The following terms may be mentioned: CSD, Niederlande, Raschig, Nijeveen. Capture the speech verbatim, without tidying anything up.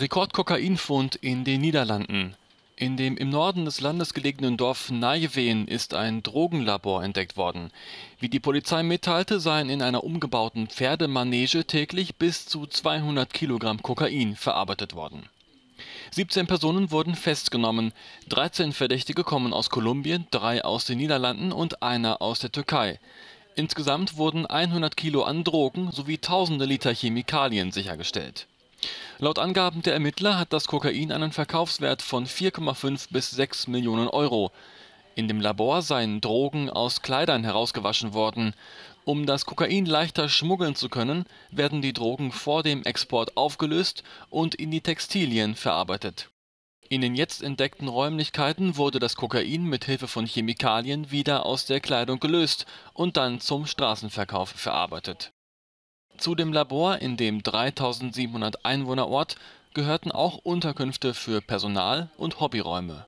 Rekordkokainfund in den Niederlanden. In dem im Norden des Landes gelegenen Dorf Nijeveen ist ein Drogenlabor entdeckt worden. Wie die Polizei mitteilte, seien in einer umgebauten Pferdemanege täglich bis zu zweihundert Kilogramm Kokain verarbeitet worden. siebzehn Personen wurden festgenommen. dreizehn Verdächtige kommen aus Kolumbien, drei aus den Niederlanden und einer aus der Türkei. Insgesamt wurden hundert Kilo an Drogen sowie tausende Liter Chemikalien sichergestellt. Laut Angaben der Ermittler hat das Kokain einen Verkaufswert von vier Komma fünf bis sechs Millionen Euro. In dem Labor seien Drogen aus Kleidern herausgewaschen worden. Um das Kokain leichter schmuggeln zu können, werden die Drogen vor dem Export aufgelöst und in die Textilien verarbeitet. In den jetzt entdeckten Räumlichkeiten wurde das Kokain mit Hilfe von Chemikalien wieder aus der Kleidung gelöst und dann zum Straßenverkauf verarbeitet. Zu dem Labor in dem dreitausendsiebenhundert Einwohnerort gehörten auch Unterkünfte für Personal und Hobbyräume.